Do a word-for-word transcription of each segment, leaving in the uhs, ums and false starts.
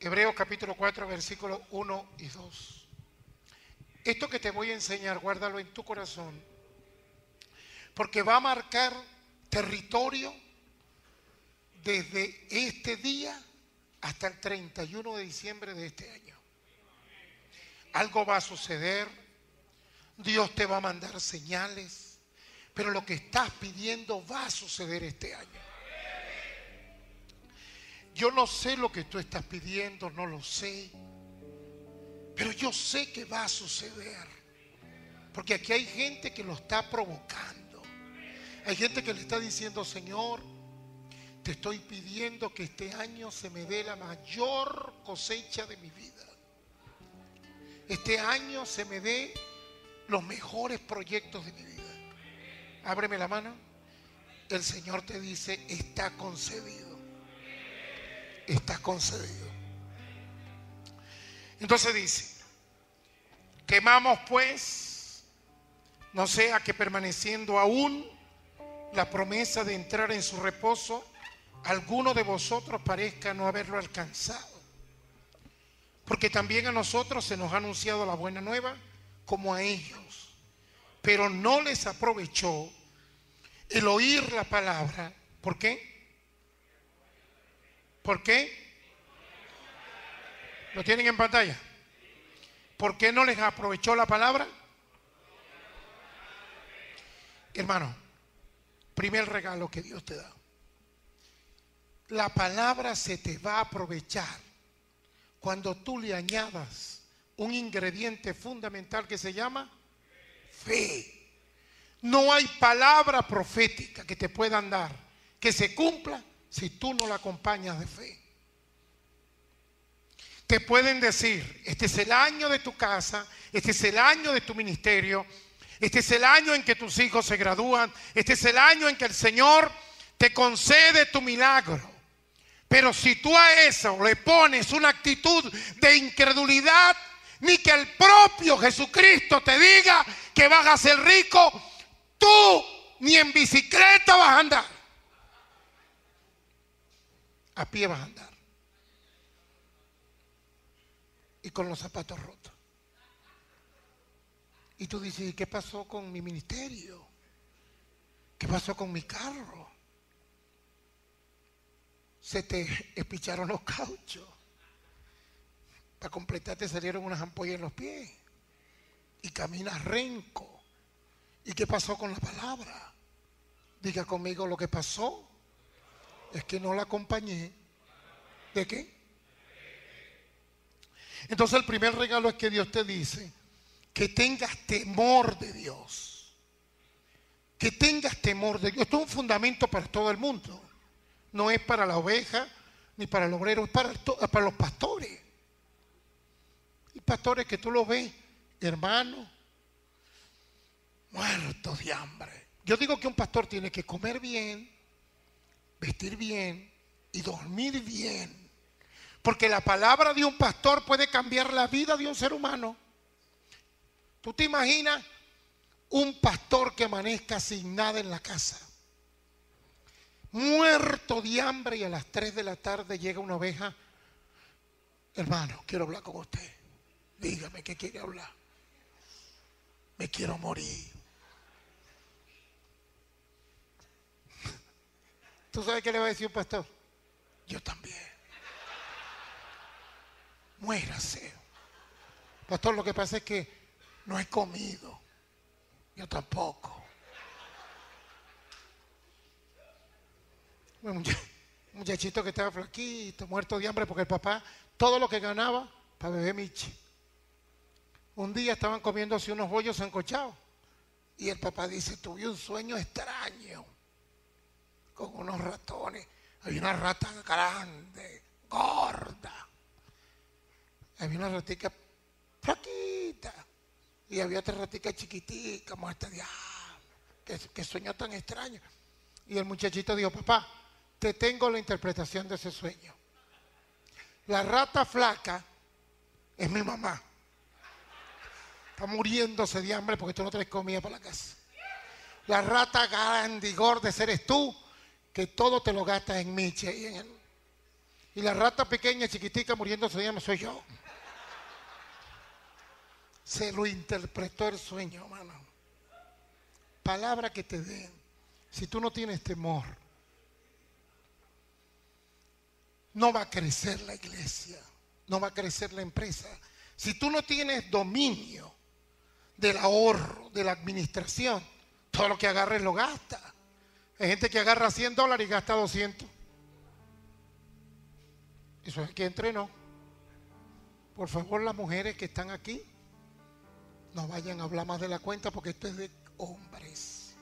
Hebreos capítulo cuatro, versículos uno y dos. Esto que te voy a enseñar, guárdalo en tu corazón, porque va a marcar territorio desde este día hasta el treinta y uno de diciembre de este año. Algo va a suceder, Dios te va a mandar señales, pero lo que estás pidiendo va a suceder este año. Yo no sé lo que tú estás pidiendo, no lo sé, pero yo sé que va a suceder, porque aquí hay gente que lo está provocando. Hay gente que le está diciendo: Señor, te estoy pidiendo que este año se me dé la mayor cosecha de mi vida. Este año se me dé los mejores proyectos de mi vida. Ábreme la mano. El Señor te dice: está concedido. Está concedido. Entonces dice: temamos pues, no sea que permaneciendo aún la promesa de entrar en su reposo, alguno de vosotros parezca no haberlo alcanzado. Porque también a nosotros se nos ha anunciado la buena nueva como a ellos, pero no les aprovechó el oír la palabra. ¿Por qué? ¿Por qué? ¿Lo tienen en pantalla? ¿Por qué no les aprovechó la palabra? Hermano, primer regalo que Dios te da: la palabra se te va a aprovechar cuando tú le añadas un ingrediente fundamental que se llama fe. No hay palabra profética que te puedan dar que se cumpla si tú no la acompañas de fe. Te pueden decir: este es el año de tu casa, este es el año de tu ministerio, este es el año en que tus hijos se gradúan, este es el año en que el Señor te concede tu milagro. Pero si tú a eso le pones una actitud de incredulidad, ni que el propio Jesucristo te diga que vas a ser rico, tú ni en bicicleta vas a andar. A pie vas a andar. Y con los zapatos rotos. Y tú dices: ¿y qué pasó con mi ministerio? ¿Qué pasó con mi carro? Se te espicharon los cauchos. Para completar te salieron unas ampollas en los pies. Y caminas renco. ¿Y qué pasó con la palabra? Diga conmigo: lo que pasó es que no la acompañé. ¿De qué? Entonces el primer regalo es que Dios te dice que tengas temor de Dios. Que tengas temor de Dios. Esto es un fundamento para todo el mundo. No es para la oveja ni para el obrero, es para, para los pastores. Y pastores que tú los ves, hermano, muertos de hambre. Yo digo que un pastor tiene que comer bien, vestir bien y dormir bien. Porque la palabra de un pastor puede cambiar la vida de un ser humano. ¿Tú te imaginas un pastor que amanezca sin nada en la casa? Muerto de hambre, y a las tres de la tarde llega una oveja: hermano, quiero hablar con usted. Dígame qué quiere hablar. Me quiero morir. ¿Tú sabes qué le va a decir un pastor? Yo también. Muérase. Pastor, lo que pasa es que no he comido. Yo tampoco. Un muchachito que estaba flaquito, muerto de hambre, porque el papá todo lo que ganaba para beber miche. Un día estaban comiéndose unos bollos sancochados y el papá dice: tuve un sueño extraño con unos ratones. Había una rata grande, gorda, había una ratica flaquita y había otra ratica chiquitica, muerta de hambre. ¿Qué, qué sueño tan extraño? Y el muchachito dijo: papá, te tengo la interpretación de ese sueño. La rata flaca es mi mamá. Está muriéndose de hambre porque tú no traes comida para la casa. La rata grande y gorda eres tú, que todo te lo gastas en miche. Y, en el... Y la rata pequeña, chiquitica, muriéndose de hambre soy yo. Se lo interpretó el sueño, hermano. Palabra que te den. Si tú no tienes temor, no va a crecer la iglesia, no va a crecer la empresa. Si tú no tienes dominio del ahorro, de la administración, todo lo que agarres lo gasta. Hay gente que agarra cien dólares y gasta doscientos. Eso es el que entrenó. Por favor, las mujeres que están aquí, no vayan a hablar más de la cuenta, porque esto es de hombres.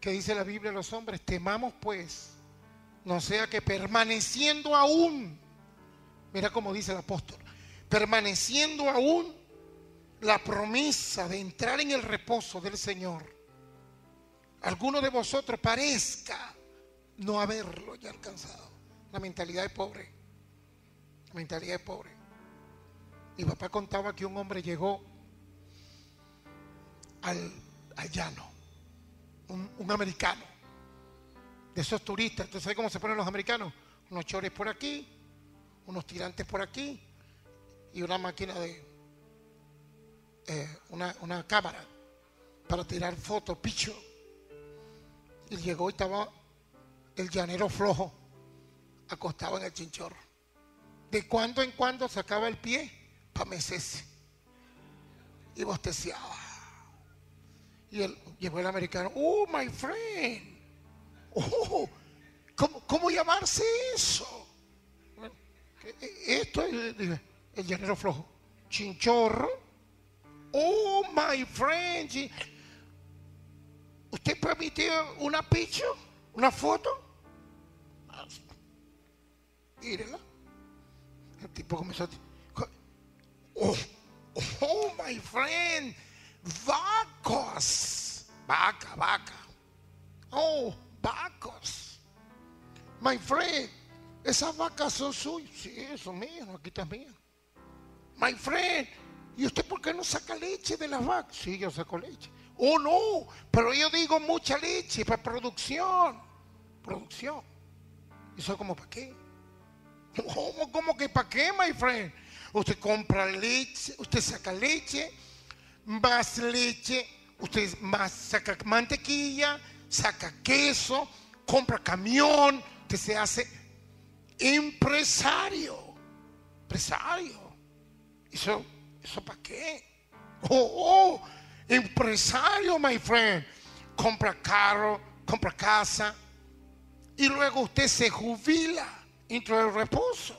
¿Qué dice la Biblia a los hombres? Temamos pues, no sea que permaneciendo aún, mira cómo dice el apóstol, permaneciendo aún la promesa de entrar en el reposo del Señor, alguno de vosotros parezca no haberlo ya alcanzado. La mentalidad es pobre. La mentalidad es pobre. Mi papá contaba que un hombre llegó al, al llano, un, un americano, de esos turistas. ¿Tú sabes cómo se ponen los americanos? Unos chores por aquí, unos tirantes por aquí y una máquina de, eh, una, una cámara para tirar fotos, picho. Y llegó y estaba el llanero flojo, acostado en el chinchorro. De cuando en cuando sacaba el pie para mecerse y bosteciaba. Y él, llegó el americano, oh my friend, oh, ¿cómo, cómo llamarse eso? Bueno, esto es el, el llanero flojo, chinchorro. Oh my friend, ¿usted permitió una picture, una foto? Mírela. El tipo comenzó a decir, oh, oh my friend, vacos, vaca, vaca, oh, vacos, my friend, esas vacas son suyas. Sí, son mías, aquí están mías. My friend, ¿y usted por qué no saca leche de las vacas? Sí, yo saco leche. Oh no, pero yo digo mucha leche para producción, producción. ¿Y eso como para qué? ¿Cómo, cómo que para qué, my friend? Usted compra leche, usted saca leche, más leche, usted más saca mantequilla, saca queso, compra camión, usted se hace empresario, empresario. ¿Eso, eso para qué? Oh, oh, empresario, my friend. Compra carro, compra casa y luego usted se jubila. Dentro del reposo.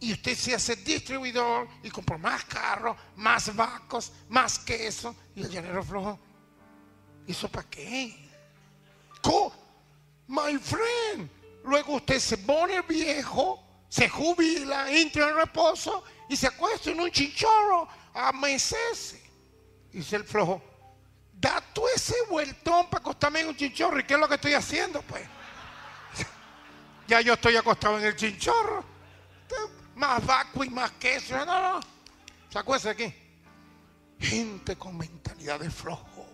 Y usted se hace distribuidor y compra más carros, más vacos, más queso. Y el llanero flojo, ¿eso para qué? Co My friend. Luego usted se pone viejo, se jubila, entra en reposo y se acuesta en un chinchorro a mecerse. Dice el flojo, da tú ese vueltón para acostarme en un chinchorro. ¿Y qué es lo que estoy haciendo, pues? Ya yo estoy acostado en el chinchorro. Más vacuo y más queso. No, no. Sacó ese aquí. Gente con mentalidad de flojo.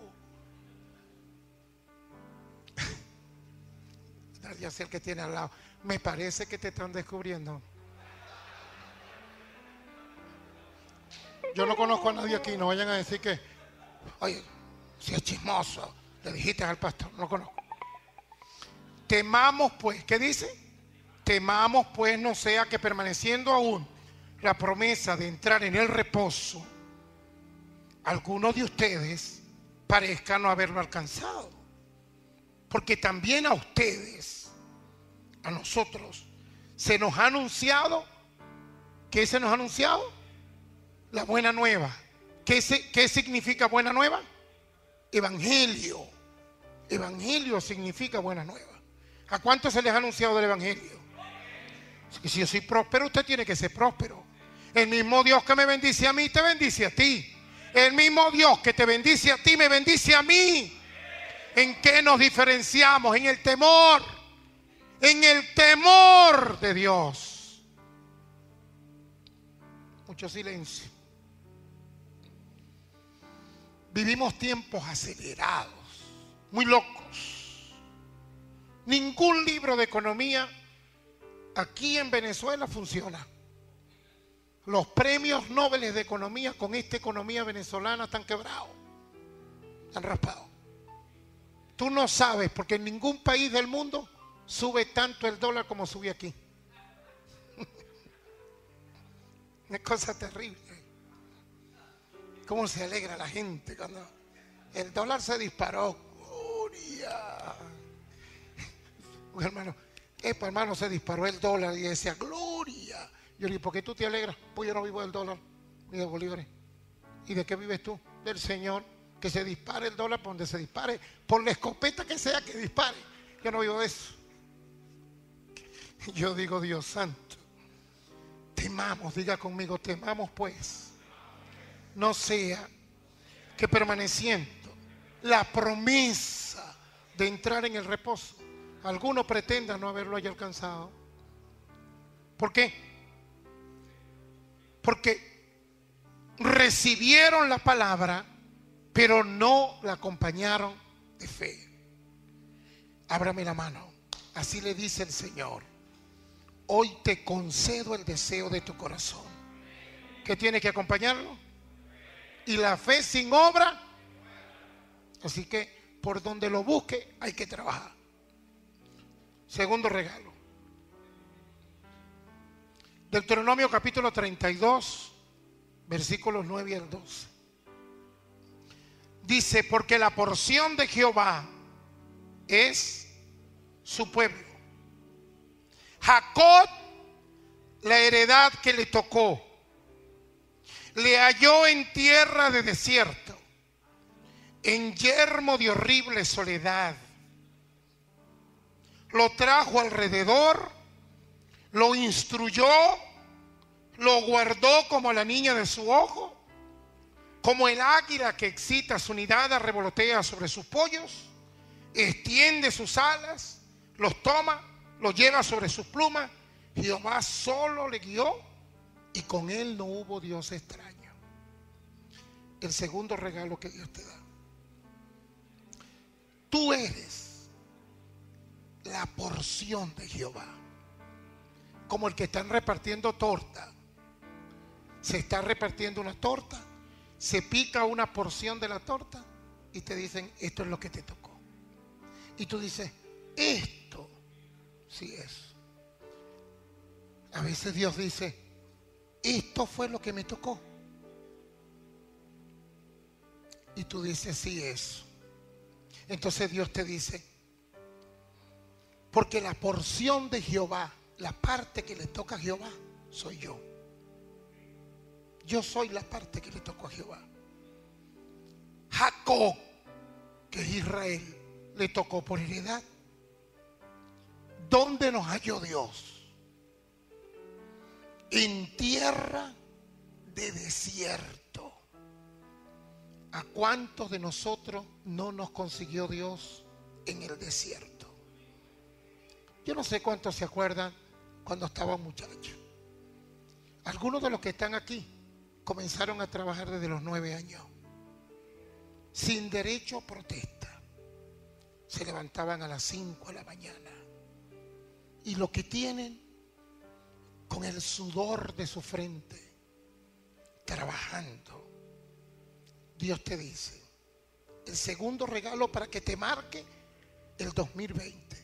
Ya sé el que tiene al lado. Me parece que te están descubriendo. Yo no conozco a nadie aquí. No vayan a decir que, oye, si es chismoso, le dijiste al pastor. No conozco. Temamos pues, ¿qué dice? Temamos pues no sea que permaneciendo aún la promesa de entrar en el reposo, algunos de ustedes parezca no haberlo alcanzado. Porque también a ustedes, a nosotros, se nos ha anunciado, ¿qué se nos ha anunciado? La buena nueva. ¿Qué, se, qué significa buena nueva? Evangelio. Evangelio significa buena nueva. ¿A cuántos se les ha anunciado del Evangelio? Si yo soy próspero, usted tiene que ser próspero. El mismo Dios que me bendice a mí, te bendice a ti. El mismo Dios que te bendice a ti, me bendice a mí. ¿En qué nos diferenciamos? En el temor. En el temor de Dios. Mucho silencio. Vivimos tiempos acelerados, muy locos, Ningún libro de economía aquí en Venezuela funciona. Los premios Nobel de economía con esta economía venezolana están quebrados, están raspados. Tú no sabes, porque en ningún país del mundo sube tanto el dólar como sube aquí. Una cosa terrible. Cómo se alegra la gente cuando el dólar se disparó. ¡Gloria! Un hermano, epa hermano, se disparó el dólar y decía, ¡Gloria! Yo le dije, ¿por qué tú te alegras? Pues yo no vivo del dólar ni de bolívares. ¿Y de qué vives tú? Del Señor. Que se dispare el dólar por donde se dispare, por la escopeta que sea que dispare. Yo no vivo de eso. Yo digo, Dios santo, temamos, diga conmigo, temamos pues. No sea que permaneciendo la promesa de entrar en el reposo, alguno pretenda no haberlo haya alcanzado. ¿Por qué? Porque recibieron la palabra, pero no la acompañaron de fe. Ábrame la mano. Así le dice el Señor: hoy te concedo el deseo de tu corazón. ¿Qué tiene que acompañarlo? Y la fe sin obra. Así que por donde lo busque hay que trabajar. Segundo regalo. Deuteronomio capítulo treinta y dos, versículos nueve al doce. Dice, porque la porción de Jehová es su pueblo, Jacob la heredad que le tocó. Le halló en tierra de desierto, en yermo de horrible soledad. Lo trajo alrededor, lo instruyó, lo guardó como la niña de su ojo, como el águila que excita su nidada revolotea sobre sus pollos, extiende sus alas, los toma, los lleva sobre sus plumas. Jehová solo le guió y con él no hubo Dios extraño. El segundo regalo que Dios te da. Tú eres la porción de Jehová. Como el que están repartiendo torta. Se está repartiendo una torta, se pica una porción de la torta y te dicen, esto es lo que te tocó. Y tú dices, esto sí es. A veces Dios dice, esto fue lo que me tocó. Y tú dices, sí es. Entonces Dios te dice, porque la porción de Jehová, la parte que le toca a Jehová, soy yo. Yo soy la parte que le tocó a Jehová. Jacob, que es Israel, le tocó por heredad. ¿Dónde nos halló Dios? En tierra de desierto. ¿A cuántos de nosotros no nos consiguió Dios en el desierto? Yo no sé cuántos se acuerdan cuando estaba muchacho. Algunos de los que están aquí comenzaron a trabajar desde los nueve años. Sin derecho a protesta. Se levantaban a las cinco de la mañana. Y lo que tienen, con el sudor de su frente, trabajando. Dios te dice, el segundo regalo para que te marque el dos mil veinte.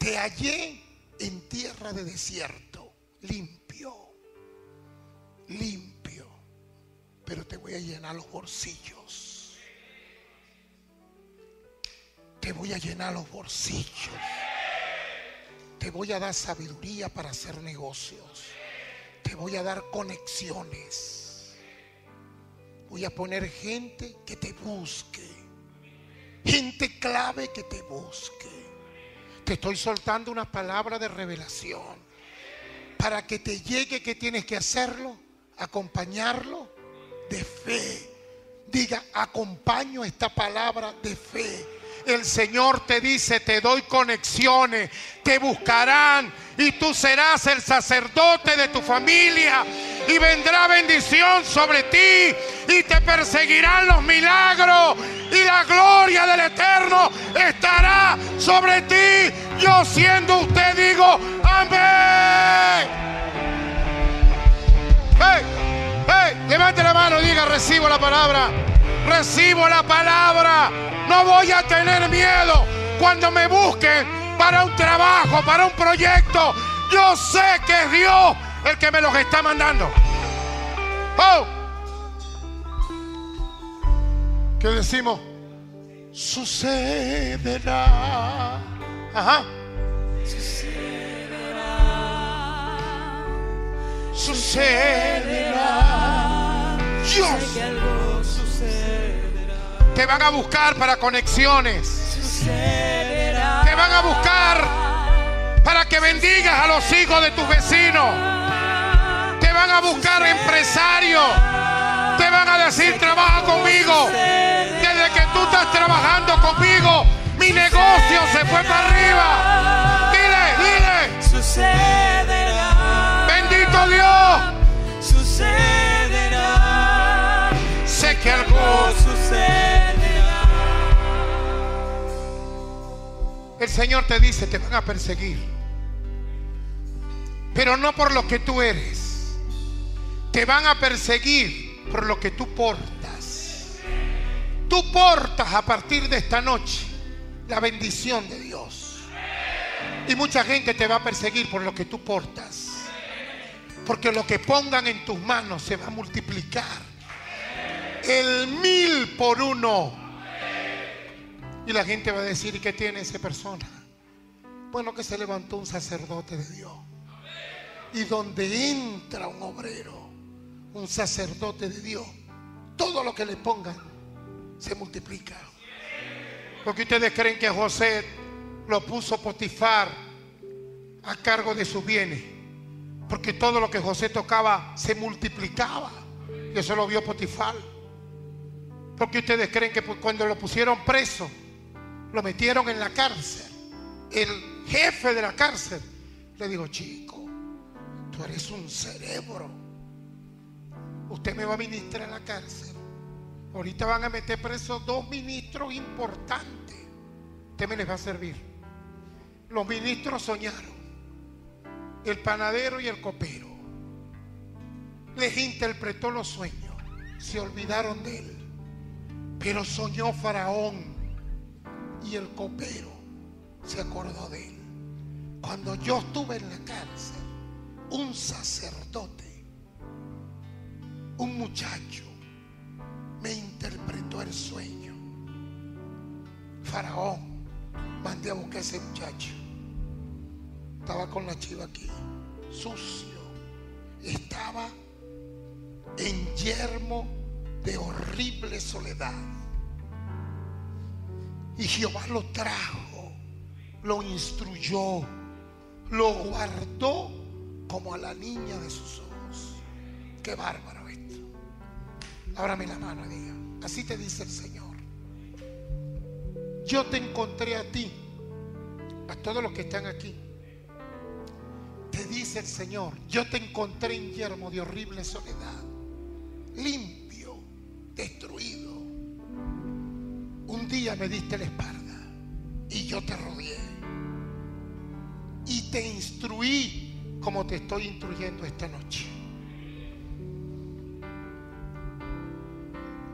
Te hallé en tierra de desierto, limpio, limpio, pero te voy a llenar los bolsillos. Te voy a llenar los bolsillos. Te voy a dar sabiduría para hacer negocios. Te voy a dar conexiones. Voy a poner gente que te busque. Gente clave que te busque. Te estoy soltando una palabra de revelación. Para que te llegue, que tienes que hacerlo, acompañarlo de fe. Diga, acompaño esta palabra de fe. El Señor te dice, te doy conexiones, te buscarán y tú serás el sacerdote de tu familia. y vendrá bendición sobre ti, y te perseguirán los milagros, y la gloria del Eterno estará sobre ti. Yo siendo usted digo amén. Hey, hey, levante la mano y diga: recibo la palabra, recibo la palabra. No voy a tener miedo cuando me busquen para un trabajo, para un proyecto. Yo sé que es Dios el que me los está mandando. Oh. ¿Qué decimos? Sucederá. Ajá. Sucederá. Sucederá. Dios. Sé que algo sucederá. Te van a buscar para conexiones. Sucederá. Te van a buscar para que bendigas a los hijos de tus vecinos. Te van a buscar empresarios. Te van a decir: trabaja conmigo. Desde que tú estás trabajando conmigo, mi negocio se fue para arriba. Dile, dile. Sucederá. Bendito Dios. Sucederá. Sé que algo sucederá. El Señor te dice: te van a perseguir, pero no por lo que tú eres. Te van a perseguir por lo que tú portas. Tú portas a partir de esta noche la bendición de Dios. Y mucha gente te va a perseguir por lo que tú portas, porque lo que pongan en tus manos se va a multiplicar el mil por uno. Y la gente va a decir: ¿y qué tiene esa persona? Bueno, que se levantó un sacerdote de Dios. Y donde entra un obrero, un sacerdote de Dios, todo lo que le pongan se multiplica. Porque ustedes creen que José lo puso Potifar a cargo de sus bienes, porque todo lo que José tocaba se multiplicaba, y eso lo vio Potifar. Porque ustedes creen que cuando lo pusieron preso, lo metieron en la cárcel, el jefe de la cárcel le dijo: chico, tú eres un cerebro, usted me va a ministrar en la cárcel. Ahorita van a meter presos dos ministros importantes. Usted me les va a servir. Los ministros soñaron. El panadero y el copero. Les interpretó los sueños. Se olvidaron de él. Pero soñó Faraón. Y el copero se acordó de él. Cuando yo estuve en la cárcel, un sacerdote, un muchacho, me interpretó el sueño. Faraón, mandé a buscar a ese muchacho. Estaba con la chiva aquí, sucio. Estaba en yermo de horrible soledad. Y Jehová lo trajo, lo instruyó, lo guardó como a la niña de sus ojos. Qué bárbaro. Ábrame la mano, diga: así te dice el Señor. Yo te encontré a ti, a todos los que están aquí. Te dice el Señor: yo te encontré en yermo de horrible soledad, limpio, destruido. Un día me diste la espalda y yo te rodeé, y te instruí como te estoy instruyendo esta noche.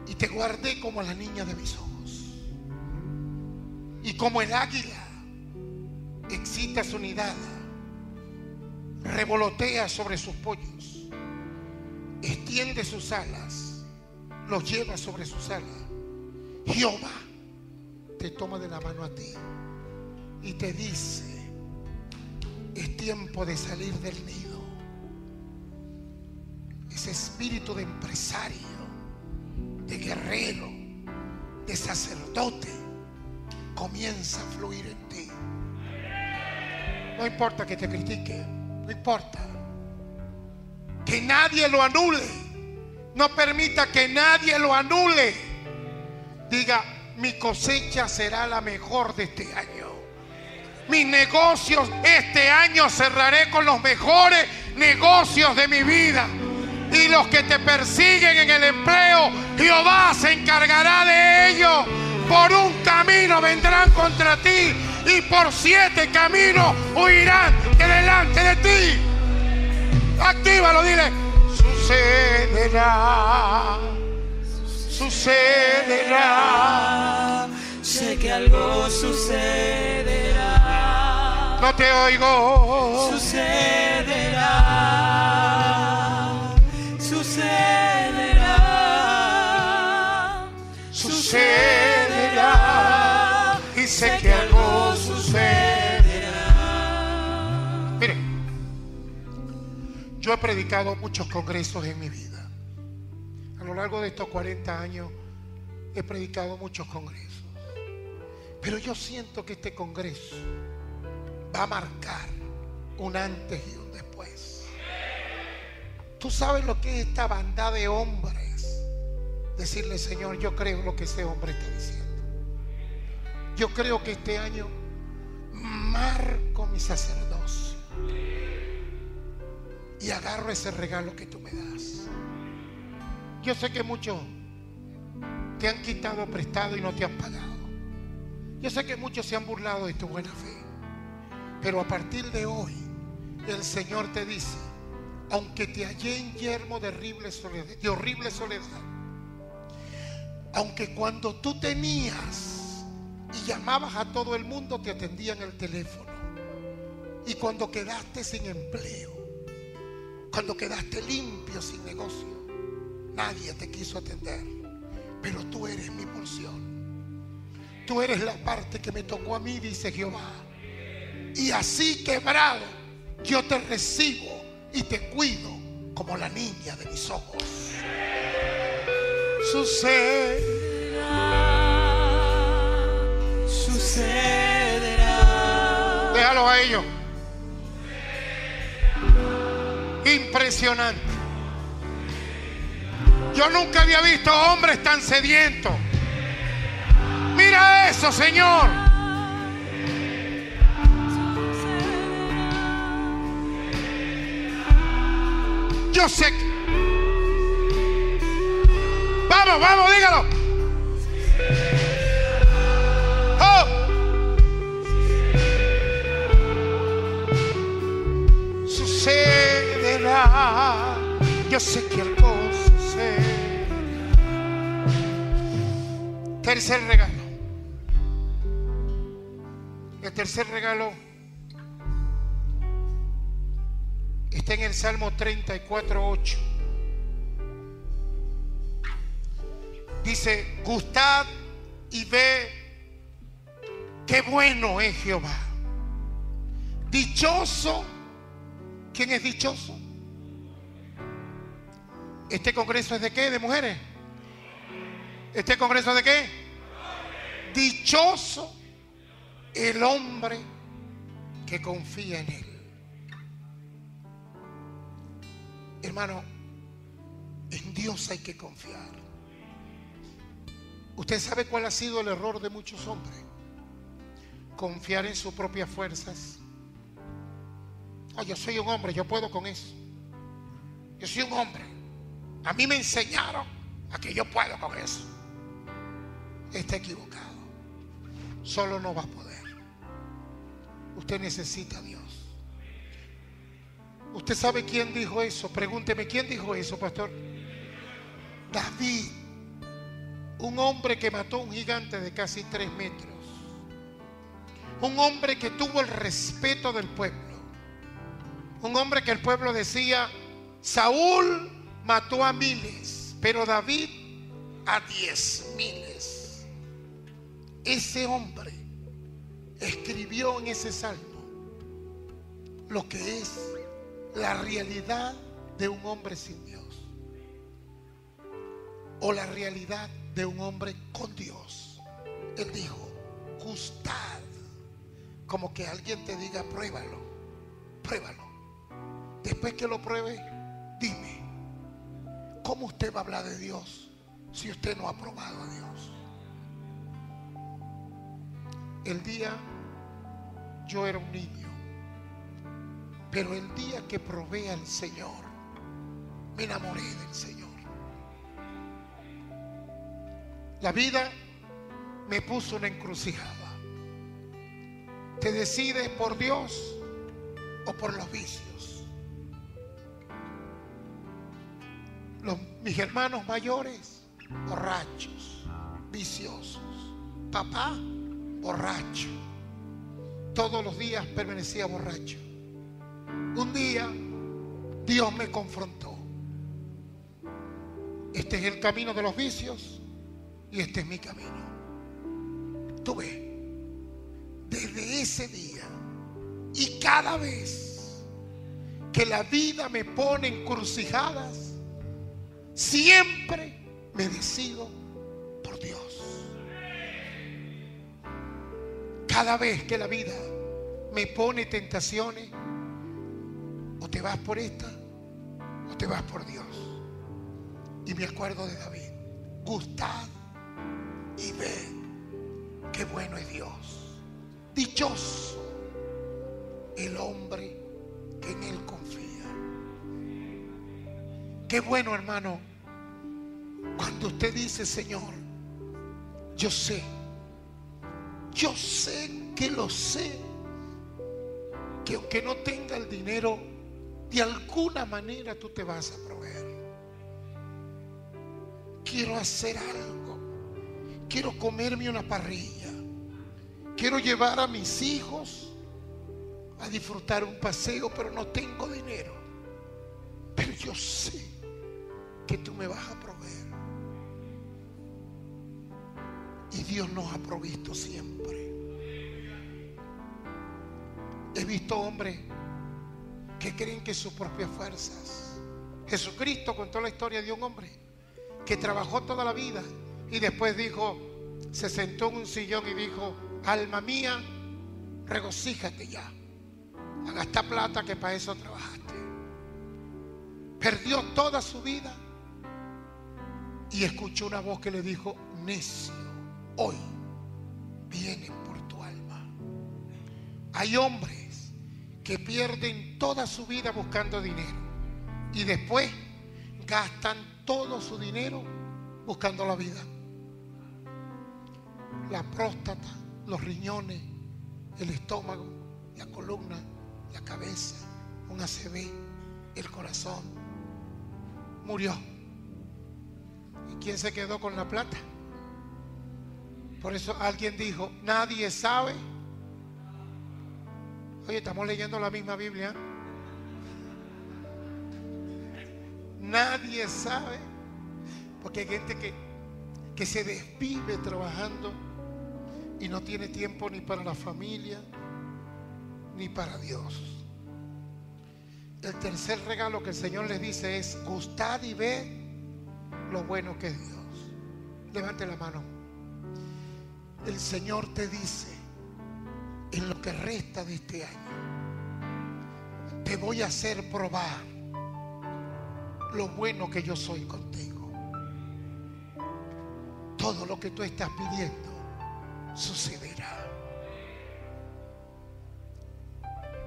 Y te guardé como la niña de mis ojos. Y como el águila excita su nidada, revolotea sobre sus pollos, extiende sus alas, los lleva sobre sus alas. Jehová te toma de la mano a ti y te dice: es tiempo de salir del nido. Ese espíritu de empresario, de guerrero, de sacerdote, comienza a fluir en ti. No importa que te critique, no importa. Que nadie lo anule. No permita que nadie lo anule. Diga: mi cosecha será la mejor de este año. Mis negocios este año cerraré con los mejores negocios de mi vida. y los que te persiguen en el empleo, Jehová se encargará de ellos. Por un camino vendrán contra ti y por siete caminos huirán de delante de ti. Actívalo, dile. Sucederá, sucederá, sé que algo sucederá. No te oigo. Sucederá, sucederá, sucederá, y sé que algo sucederá. Mire, yo he predicado muchos congresos en mi vida. A lo largo de estos cuarenta años he predicado muchos congresos. Pero yo siento que este congreso va a marcar un antes y un después. Tú sabes lo que es esta bandada de hombres decirle: Señor, yo creo lo que ese hombre está diciendo. Yo creo que este año marco mi sacerdocio y agarro ese regalo que tú me das. Yo sé que muchos te han quitado prestado y no te han pagado. Yo sé que muchos se han burlado de tu buena fe. Pero a partir de hoy, el Señor te dice: aunque te hallé en yermo de horrible soledad, de horrible soledad, aunque cuando tú tenías y llamabas a todo el mundo te atendían el teléfono, y cuando quedaste sin empleo, cuando quedaste limpio, sin negocio, nadie te quiso atender, pero tú eres mi porción. Tú eres la parte que me tocó a mí, dice Jehová. Y así quebrado yo te recibo y te cuido como la niña de mis ojos. Sucederá, sucederá. Déjalo a ellos. Impresionante. Yo nunca había visto hombres tan sedientos. Mira eso, Señor. Yo sé que... Vamos, vamos, dígalo. Oh. Sucederá. Yo sé que algo sucederá. Tercer regalo. El tercer regalo está en el Salmo treinta y cuatro, ocho. Dice: gustad y ve qué bueno es Jehová. Dichoso. ¿Quién es dichoso? ¿Este congreso es de qué? ¿De mujeres? ¿Este congreso de qué? Dichoso el hombre que confía en él. Hermano, en Dios hay que confiar. Usted sabe cuál ha sido el error de muchos hombres: confiar en sus propias fuerzas. Oh, yo soy un hombre, yo puedo con eso. Yo soy un hombre. A mí me enseñaron a que yo puedo con eso. Está equivocado. Solo no va a poder. Usted necesita a Dios. Usted sabe quién dijo eso. Pregúnteme, ¿quién dijo eso, pastor? David, un hombre que mató a un gigante de casi tres metros, un hombre que tuvo el respeto del pueblo, un hombre que el pueblo decía: Saúl mató a miles, pero David a diez miles. Ese hombre escribió en ese salmo lo que es la realidad de un hombre sin Dios, o la realidad de un hombre con Dios. Él dijo: gustad. Como que alguien te diga: pruébalo, pruébalo. Después que lo pruebe, dime, ¿cómo usted va a hablar de Dios si usted no ha probado a Dios? El día, yo era un niño, pero el día que probé al Señor, me enamoré del Señor. La vida me puso una encrucijada. Te decides por Dios o por los vicios. Los, mis hermanos mayores, borrachos, viciosos. Papá, borracho. Todos los días permanecía borracho. Un día Dios me confrontó. Este es el camino de los vicios y este es mi camino. Tú ves, desde ese día y cada vez que la vida me pone encrucijadas, siempre me decido por Dios. Cada vez que la vida me pone tentaciones, o te vas por esta o te vas por Dios. Y me acuerdo de David: gustad y ved qué bueno es Dios, dichoso el hombre que en Él confía. Qué bueno, hermano, cuando usted dice: Señor, yo sé, yo sé que lo sé, que aunque no tenga el dinero, de alguna manera tú te vas a proveer. Quiero hacer algo, quiero comerme una parrilla, quiero llevar a mis hijos a disfrutar un paseo, pero no tengo dinero. Pero yo sé que tú me vas a proveer. Y Dios nos ha provisto siempre. He visto hombres que creen que sus propias fuerzas. Jesucristo contó la historia de un hombre que trabajó toda la vida y después dijo, se sentó en un sillón y dijo: alma mía, regocíjate ya, a gastar plata que para eso trabajaste. Perdió toda su vida y escuchó una voz que le dijo: necio, hoy vienen por tu alma. Hay hombres que pierden toda su vida buscando dinero y después gastan todo su dinero buscando la vida. La próstata, los riñones, el estómago, la columna, la cabeza, un A C V, el corazón. Murió. ¿Y quién se quedó con la plata? Por eso alguien dijo: nadie sabe. Oye, estamos leyendo la misma Biblia. Nadie sabe. Porque hay gente que, que se desvive trabajando y no tiene tiempo ni para la familia ni para Dios. El tercer regalo que el Señor les dice es: gustad y ved lo bueno que es Dios. Levante la mano. El Señor te dice: en lo que resta de este año te voy a hacer probar lo bueno que yo soy contigo. Todo lo que tú estás pidiendo sucederá.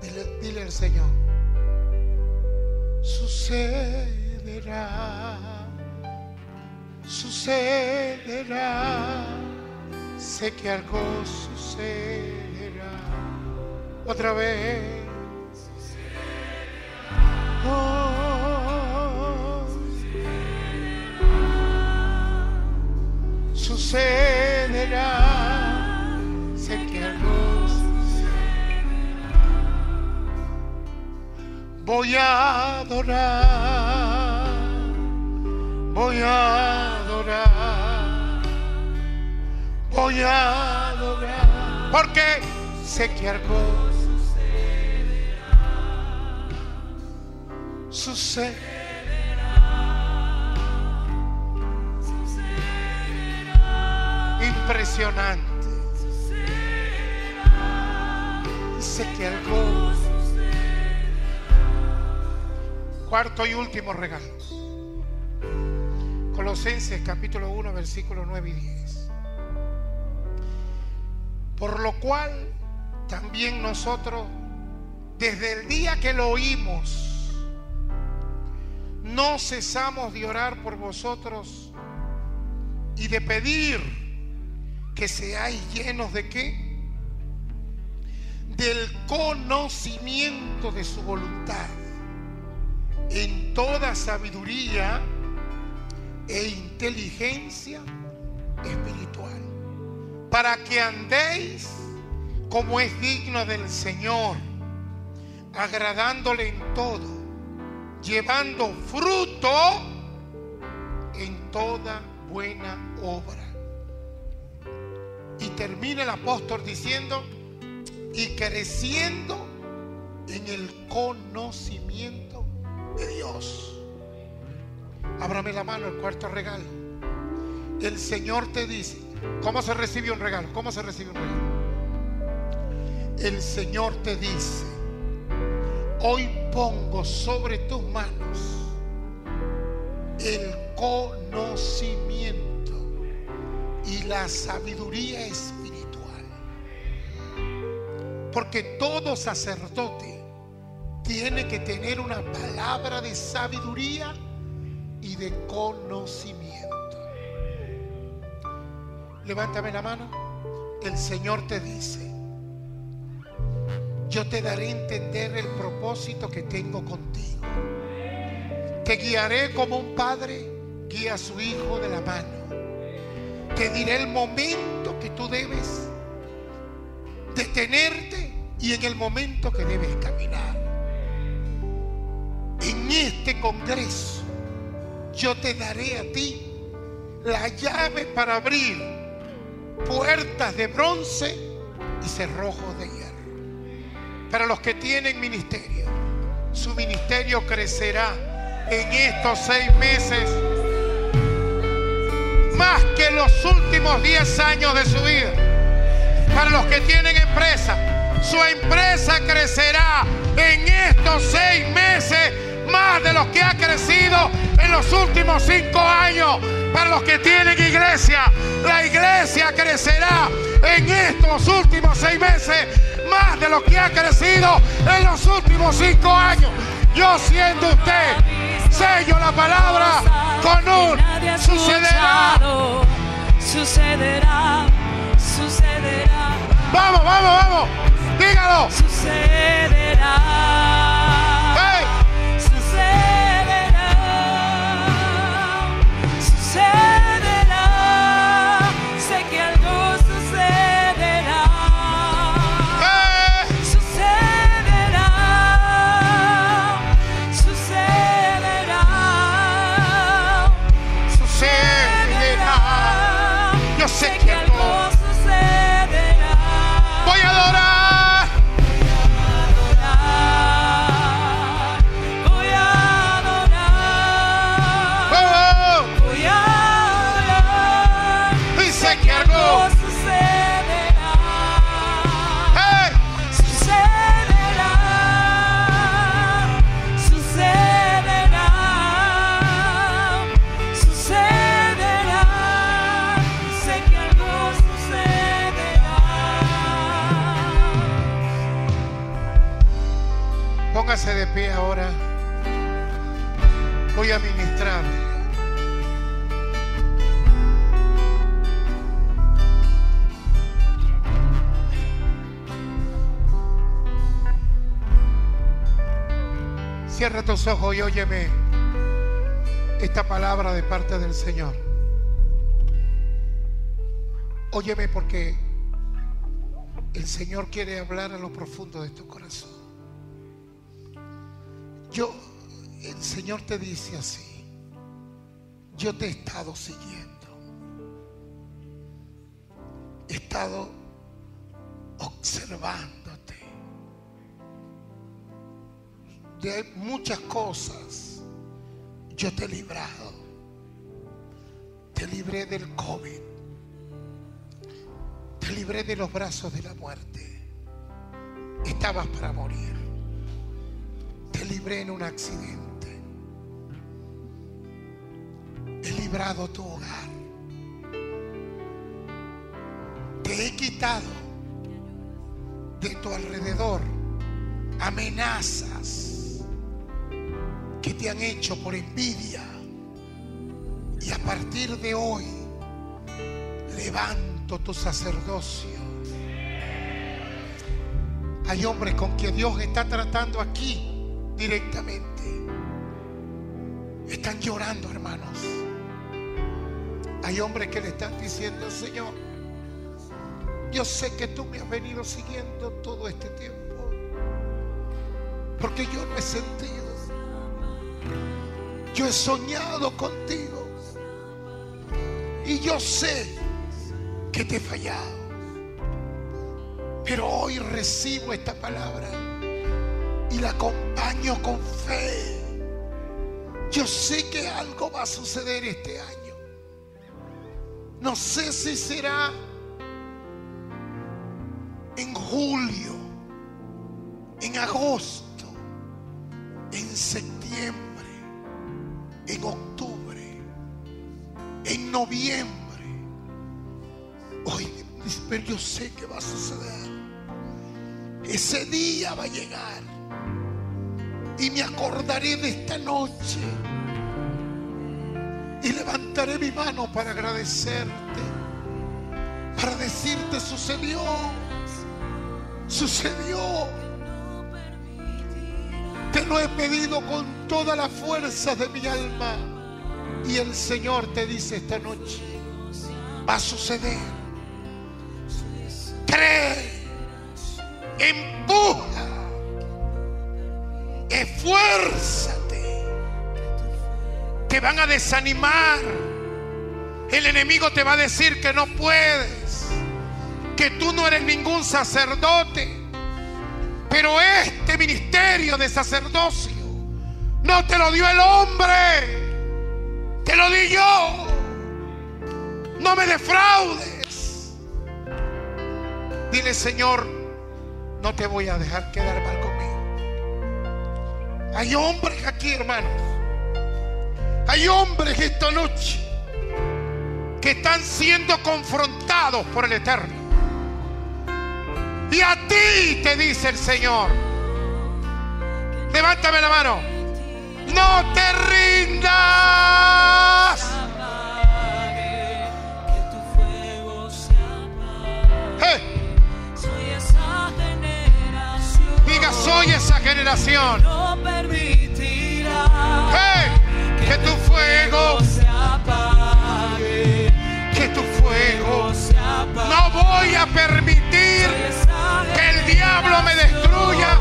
Dile, dile al Señor: sucederá, sucederá, sé que algo sucederá. Otra vez, sucederá, oh, sucederá, sucederá. Voy a adorar, voy a adorar, voy a adorar, porque sé que algo sucederá, sucederá, sucederá. Impresionante, sucederá, sé que algo. Cuarto y último regalo. Colosenses capítulo uno, versículos nueve y diez. Por lo cual también nosotros, desde el día que lo oímos, no cesamos de orar por vosotros y de pedir que seáis llenos de ¿qué? Del conocimiento de su voluntad, en toda sabiduría e inteligencia espiritual, para que andéis como es digno del Señor, agradándole en todo, llevando fruto en toda buena obra. Y termina el apóstol diciendo, y creciendo en el conocimiento de Dios. Ábrame la mano, el cuarto regalo. El Señor te dice, ¿cómo se recibe un regalo? ¿Cómo se recibe un regalo? El Señor te dice, hoy pongo sobre tus manos el conocimiento y la sabiduría espiritual, porque todo sacerdote tiene que tener una palabra de sabiduría y de conocimiento. Levántame la mano. El Señor te dice, yo te daré a entender el propósito que tengo contigo. Te guiaré como un padre guía a su hijo de la mano. Te diré el momento que tú debes detenerte y en el momento que debes caminar. En este congreso yo te daré a ti la llave para abrir puertas de bronce y cerrojos de hierro. Para los que tienen ministerio, su ministerio crecerá en estos seis meses más que los últimos diez años de su vida. Para los que tienen empresa, su empresa crecerá en estos seis meses más de los que ha crecido en los últimos cinco años. Para los que tienen iglesia, la iglesia crecerá en estos últimos seis meses más de lo que ha crecido en los últimos cinco años. Yo siendo usted, sello la palabra con un sucederá. Sucederá, sucederá. Vamos, vamos, vamos. Dígalo. Sucederá. Hey. Sucederá. Sucederá. Sé que algo sucede. Póngase de pie ahora. Voy a ministrar. Cierra tus ojos y óyeme esta palabra de parte del Señor. Óyeme, porque el Señor quiere hablar a lo profundo de tu corazón. Yo, el Señor te dice así, yo te he estado siguiendo, he estado observándote de muchas cosas. Yo te he librado, te libré del COVID, te libré de los brazos de la muerte, estabas para morir. Te libré en un accidente. He librado tu hogar. Te he quitado de tu alrededor amenazas que te han hecho por envidia. Y a partir de hoy levanto tu sacerdocio. Hay hombres con que Dios está tratando aquí directamente. Están llorando, hermanos. Hay hombres que le están diciendo: Señor, yo sé que tú me has venido siguiendo todo este tiempo, porque yo no he sentido, yo he soñado contigo, y yo sé que te he fallado. Pero hoy recibo esta palabra y la acompaño con fe. Yo sé que algo va a suceder este año. No sé si será en julio, en agosto, en septiembre, en octubre, en noviembre. Hoy, pero yo sé que va a suceder. Ese día va a llegar y me acordaré de esta noche y levantaré mi mano para agradecerte, para decirte: sucedió, sucedió. Te lo he pedido con toda la fuerza de mi alma, y el Señor te dice esta noche: va a suceder. Cree, empuja, esfuérzate. Te van a desanimar. El enemigo te va a decir que no puedes, que tú no eres ningún sacerdote. Pero este ministerio de sacerdocio no te lo dio el hombre, te lo di yo. No me defraudes. Dile: Señor, no te voy a dejar quedar mal conmigo. Hay hombres aquí, hermanos. Hay hombres esta noche que están siendo confrontados por el Eterno. Y a ti te dice el Señor: levántame la mano. No te rindas. Hey. Soy esa generación que no permitirá, hey, que, que tu fuego, fuego se apague, que tu fuego se apague. No voy a permitir que el diablo me destruya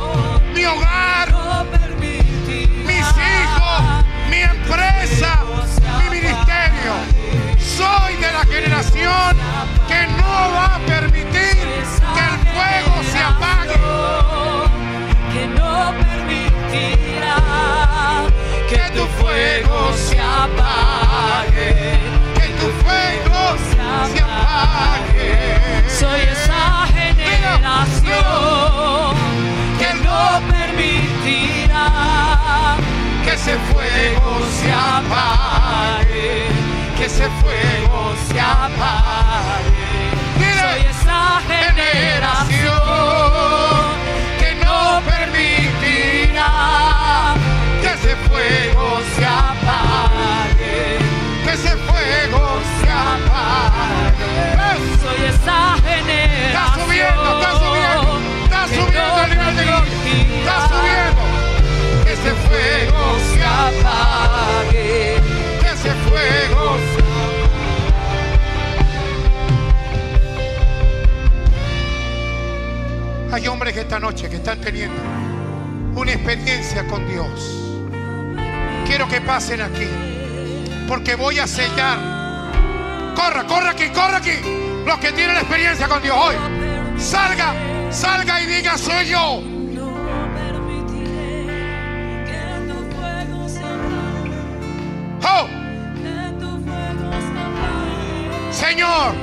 mi hogar, no mis hijos, mi empresa, mi ministerio. Soy de la generación que no va a permitir que el fuego se apague, que no permitirá que, que tu fuego se apague, que tu fuego se apague, se apague. Soy esa generación, mira, mira, que no permitirá que ese fuego se apague, que ese fuego se apague. Mira, soy esa generación permitirá que ese fuego se apague, que ese fuego se apague. Soy esa generación. Está subiendo, está subiendo, está subiendo el nivel de gloria, está subiendo. Que ese fuego se apague, que ese fuego se apague. Hay hombres que esta noche que están teniendo una experiencia con Dios. Quiero que pasen aquí, porque voy a sellar. Corra, corra aquí, corra aquí. Los que tienen la experiencia con Dios hoy, salga, salga y diga: soy yo. Oh. Señor,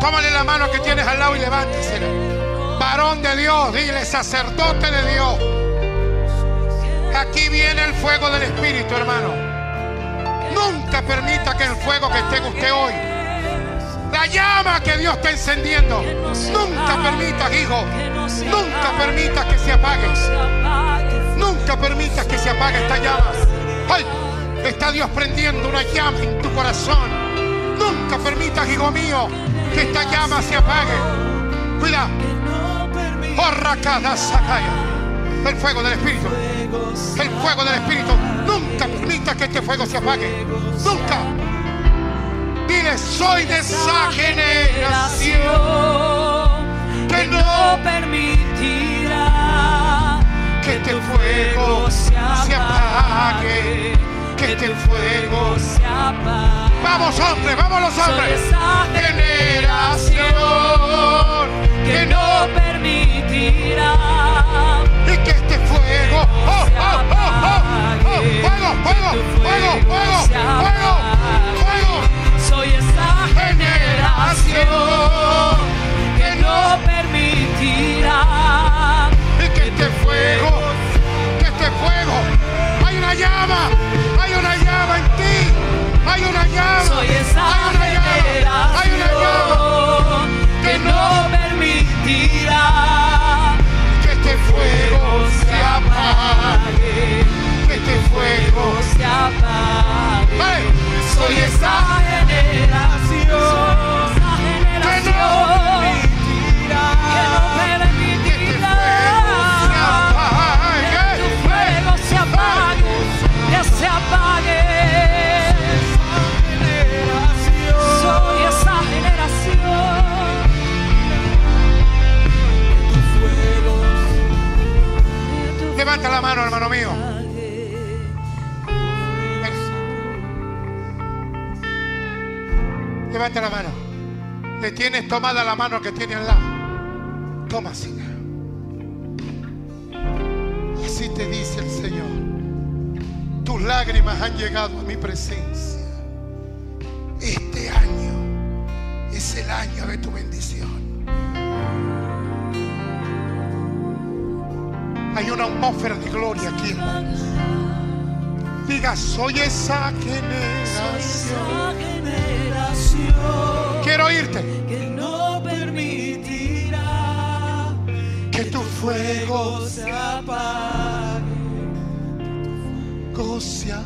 tómale la mano que tienes al lado y levántesela. Varón de Dios, dile: sacerdote de Dios. Aquí viene el fuego del Espíritu, hermano. Nunca permita que el fuego que esté en usted hoy, la llama que Dios está encendiendo, nunca permita, hijo, nunca permita que se apague. Nunca permitas que se apague esta llama. ¡Ay! Está Dios prendiendo una llama en tu corazón. Nunca permitas, hijo mío, que esta llama se apague. Cuida. El fuego del Espíritu. El fuego del Espíritu. Nunca permitas que este fuego se apague. Nunca. Dile, soy de esa generación que no permitirá que este fuego se apague. Que este fuego se apague. Vamos hombres, vamos los hombres. Esa generación que no permitirá y que este fuego, oh, oh, oh, oh, oh, fuego, fuego, fuego, fuego, fuego, fuego. Soy esa generación que no permitirá y que este fuego, que este fuego. Hay una llama, hay una llama en ti. Hay una llama, soy esa hay una llama, hay una llama que no permitirá que este fuego se apague, que este fuego se apague. Vale. Soy esa generación que no permitirá que este fuego se apague, que este fuego se apague, que se apague. Levanta la mano, hermano mío. Eso. Levanta la mano. Le tienes tomada la mano que tiene al lado. Toma así. Así te dice el Señor. Tus lágrimas han llegado a mi presencia. Este año es el año de tu bendición. Hay una atmósfera de gloria aquí, hermanos. Diga, soy esa generación. Quiero oírte. Que no permitirá que tu fuego se apague. Gocia.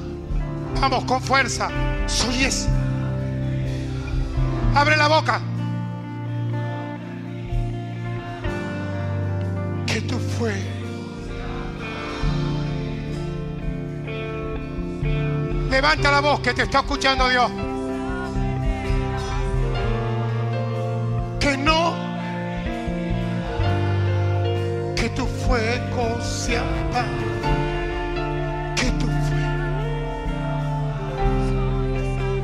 Vamos con fuerza. Soy esa. Abre la boca. Que tu fuego. Levanta la voz que te está escuchando Dios. Que no, que tu fuego se apague, que tu fuego.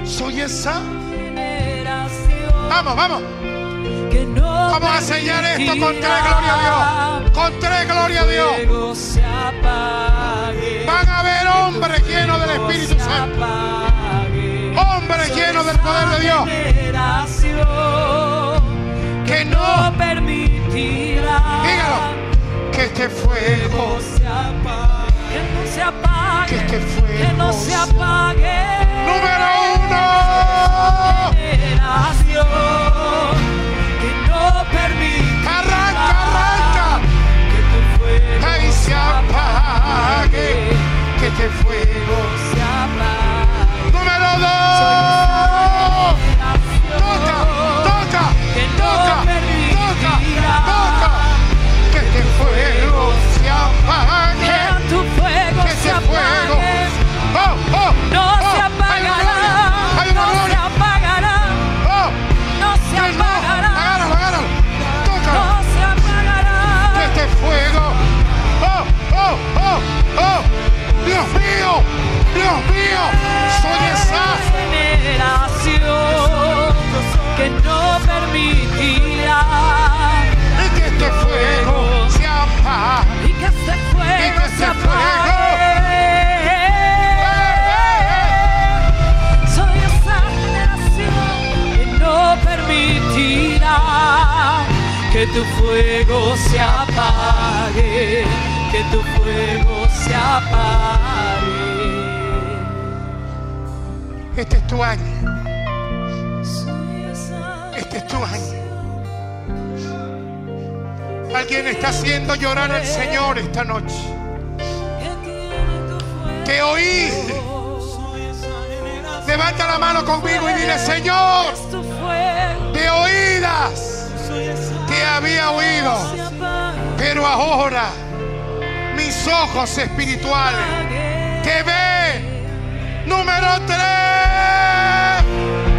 Soy esa generación. Vamos, vamos. Que no vamos a sellar esto con tres gloria a Dios. Con tres gloria a Dios. Van a ver hombres llenos del Espíritu Santo. Hombres llenos del poder de Dios. Que no permitirá. Dígalo. Que este fuego se apague. Que no se apague. Que este fuego. Que no se apague. Número uno. Generación. Que no permitirá. Arranca, arranca. Que tu fuego. Que se apague. Que este fuego se apague. Número dos. Toca, toca, toca, toca, toca. Que este fuego se apague. Que tu fuego se apague. Oh, oh, no se apagará. No se apagará. No se apagará. Agárralo, agárralo. Toca. No se apagará. Que este fuego. Oh, oh, oh, oh. Dios mío, Dios mío, soy esa generación que no permitirá y que este fuego se apague, y que este fuego se apague. Soy esa generación que no permitirá que tu fuego se apague, que tu fuego se apague. Este es tu año. Este es tu año. Alguien está haciendo llorar al Señor esta noche. que oí. Levanta la mano conmigo y dile: Señor, de oídas que había oído, pero ahora mis ojos espirituales que ven. Número tres,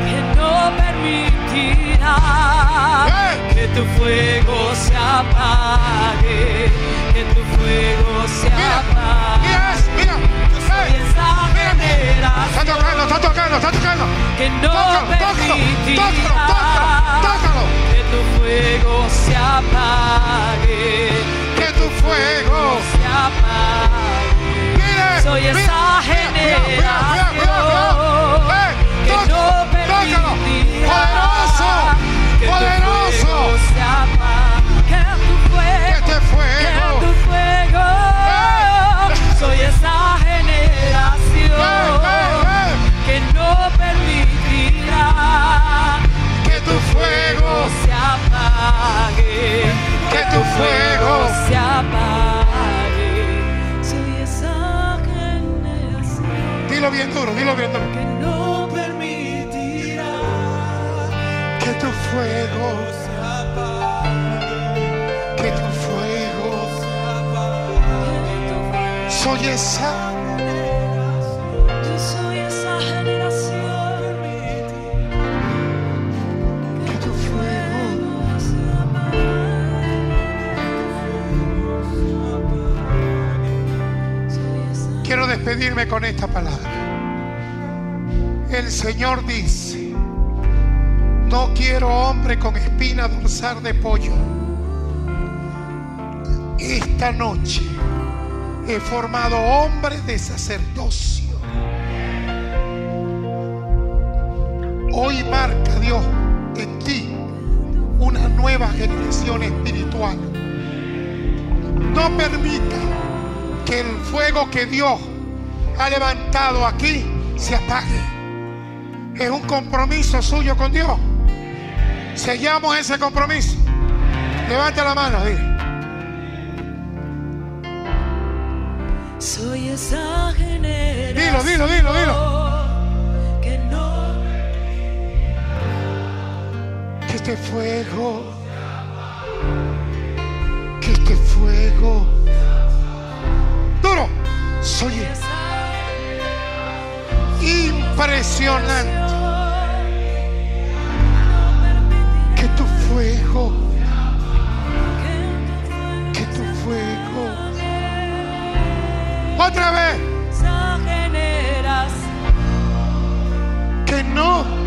que no permitirá ¿Eh? que tu fuego se apague, que tu fuego se apague. Mira, mira, mira. Está tocando, está tocando, está tocando. Que no tócalo, tócalo, tócalo, tócalo, tócalo. Que tu fuego se apague, que, que tu fuego se apague. Mire, soy mire, esa generación mira, mira, mira, mira. Eh, que tócalo, no permitirá poderoso, que poderoso. Tu fuego se apague, que tu fuego, que te fuego, que tu fuego. Eh. Soy esa generación. Que no permitirá que tu fuego se apague, que tu fuego se apague. Soy esa generación. Dilo bien duro, dilo bien duro. Que no permitirá que tu fuego se apague, que tu fuego se apague. Soy esa. Quiero despedirme con esta palabra. El Señor dice: no quiero hombre con espina dorsal de pollo. Esta noche he formado hombres de sacerdocio. Hoy marca Dios en ti una nueva generación espiritual. No permita que el fuego que Dios ha levantado aquí se apague. Es un compromiso suyo con Dios. Sellamos ese compromiso. Levanta la mano, dile. Soy esa generación. Dilo, dilo, dilo, dilo. Que no permitirá que este fuego, que este fuego. Duro, soy impresionante. Que tu fuego, que tu fuego. Otra vez. Que no.